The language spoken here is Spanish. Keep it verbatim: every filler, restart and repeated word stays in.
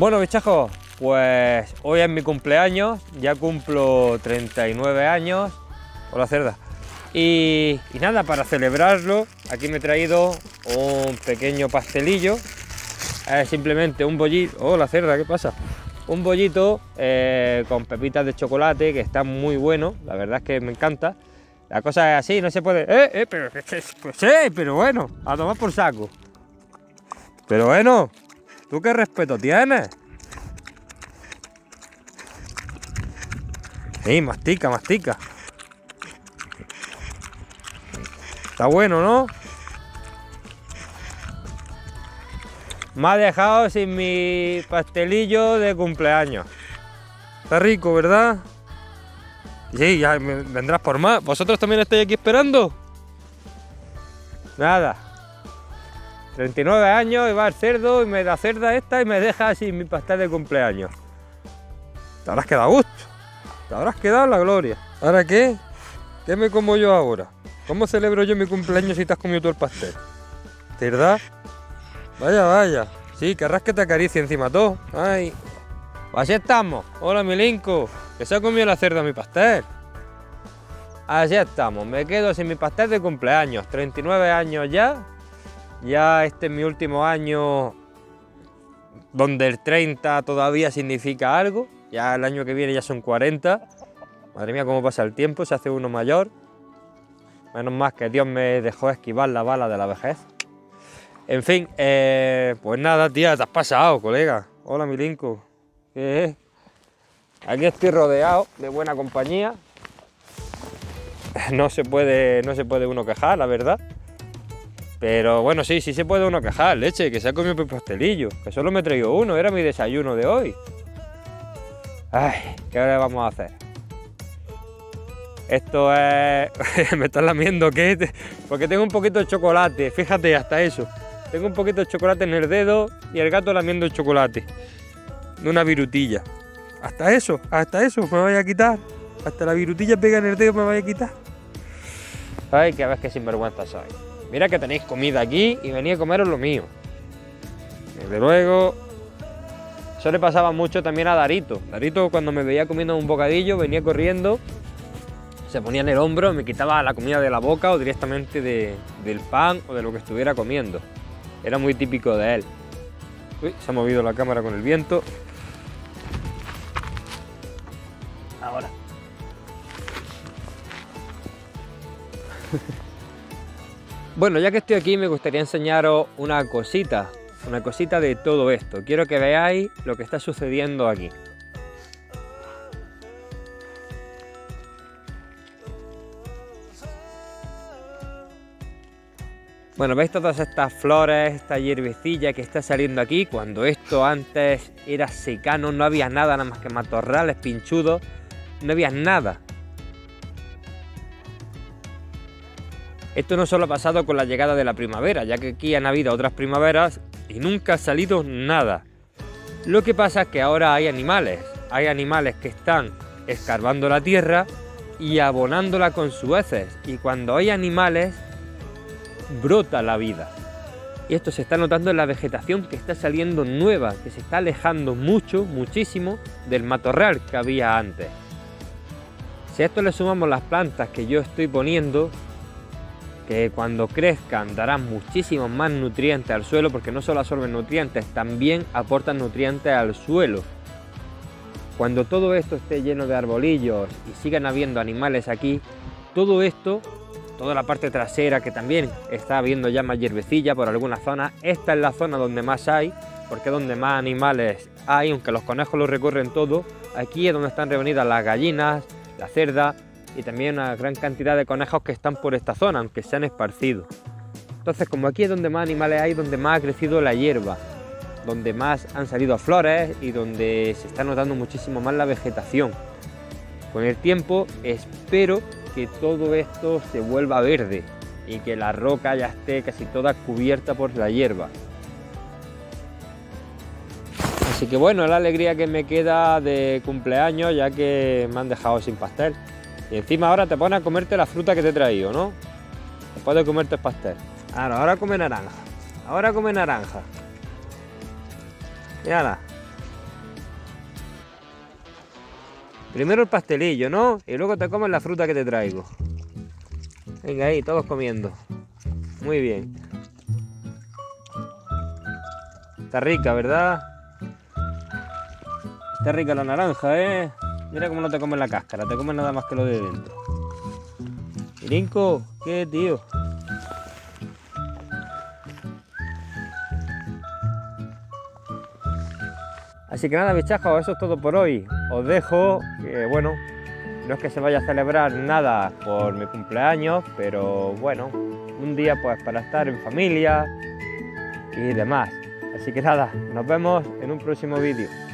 Bueno, bichajos, pues hoy es mi cumpleaños, ya cumplo treinta y nueve años. Hola, cerda. Y, y nada, para celebrarlo, aquí me he traído un pequeño pastelillo. Es simplemente un bollito. Hola, cerda, ¿qué pasa? Un bollito eh, con pepitas de chocolate, que está muy bueno, la verdad es que me encanta. La cosa es así, no se puede... ¡Eh, eh, pero pues, eh, pero bueno! A tomar por saco. Pero bueno, ¿tú qué respeto tienes? Sí, mastica, mastica. Está bueno, ¿no? Me ha dejado sin mi pastelillo de cumpleaños. Está rico, ¿verdad? Sí, ya vendrás por más. ¿Vosotros también estáis aquí esperando? Nada. treinta y nueve años y va el cerdo y me da cerda esta y me deja sin mi pastel de cumpleaños. Te habrás quedado a gusto. Te habrás quedado la gloria. ¿Ahora qué? ¿Qué me como yo ahora? ¿Cómo celebro yo mi cumpleaños si te has comido tú el pastel? ¿Verdad? Vaya, vaya. Sí, querrás que te acaricie encima todo. Ay. Así estamos. Hola, Milinco. Que se ha comido la cerda mi pastel. Así estamos. Me quedo sin mi pastel de cumpleaños. treinta y nueve años ya. Ya este es mi último año donde el treinta todavía significa algo. Ya el año que viene ya son cuarenta. Madre mía, cómo pasa el tiempo. Se hace uno mayor. Menos mal que Dios me dejó esquivar la bala de la vejez. En fin, eh, pues nada, tía, te has pasado, colega. Hola, Milinco. ¿Qué es? Aquí estoy rodeado de buena compañía. No se puede, no se puede uno quejar, la verdad. Pero bueno, sí, sí se puede uno quejar, leche, que se ha comido mi pastelillo. Que solo me he traído uno, era mi desayuno de hoy. Ay, ¿qué ahora vamos a hacer? Esto es... me estás lamiendo, ¿qué? Porque tengo un poquito de chocolate, fíjate, hasta eso. Tengo un poquito de chocolate en el dedo y el gato lamiendo el chocolate. De una virutilla. Hasta eso, hasta eso, me vaya a quitar. Hasta la virutilla pega en el dedo, me vaya a quitar. Ay, que a ver qué sinvergüenza soy. Mira que tenéis comida aquí y venía a comeros lo mío. Desde luego... eso le pasaba mucho también a Darito. Darito, cuando me veía comiendo un bocadillo, venía corriendo... se ponía en el hombro, me quitaba la comida de la boca o directamente de, del pan o de lo que estuviera comiendo. Era muy típico de él. Uy, se ha movido la cámara con el viento. Ahora. Bueno, ya que estoy aquí me gustaría enseñaros una cosita, una cosita de todo esto. Quiero que veáis lo que está sucediendo aquí. Bueno, veis todas estas flores, esta hierbecilla que está saliendo aquí. Cuando esto antes era secano, no había nada, nada más que matorrales pinchudos, no había nada. Esto no solo ha pasado con la llegada de la primavera, ya que aquí han habido otras primaveras y nunca ha salido nada. Lo que pasa es que ahora hay animales, hay animales que están escarbando la tierra y abonándola con sus heces. Y cuando hay animales... brota la vida. Y esto se está notando en la vegetación que está saliendo nueva, que se está alejando mucho, muchísimo del matorral que había antes. Si a esto le sumamos las plantas que yo estoy poniendo, que cuando crezcan darán muchísimos más nutrientes al suelo, porque no solo absorben nutrientes, también aportan nutrientes al suelo. Cuando todo esto esté lleno de arbolillos y sigan habiendo animales aquí, todo esto... toda la parte trasera, que también está habiendo ya más hierbecilla por algunas zonas. Esta es la zona donde más hay, porque es donde más animales hay, aunque los conejos lo recorren todo. Aquí es donde están reunidas las gallinas, las cerdas y también una gran cantidad de conejos que están por esta zona, aunque se han esparcido. Entonces, como aquí es donde más animales hay, donde más ha crecido la hierba, donde más han salido flores y donde se está notando muchísimo más la vegetación. Con el tiempo espero que todo esto se vuelva verde y que la roca ya esté casi toda cubierta por la hierba. Así que bueno, la alegría que me queda de cumpleaños, ya que me han dejado sin pastel. Y encima ahora te pones a comerte la fruta que te he traído, ¿no? Después de comerte el pastel. Ahora, ahora come naranja. Ahora come naranja. Mírala. Primero el pastelillo, ¿no? Y luego te comes la fruta que te traigo. Venga ahí, todos comiendo. Muy bien. Está rica, ¿verdad? Está rica la naranja, ¿eh? Mira cómo no te comes la cáscara, te comes nada más que lo de dentro. Rinco, ¿qué, tío? Así que nada, bichajos, eso es todo por hoy. Os dejo, que bueno, no es que se vaya a celebrar nada por mi cumpleaños, pero bueno, un día pues para estar en familia y demás. Así que nada, nos vemos en un próximo vídeo.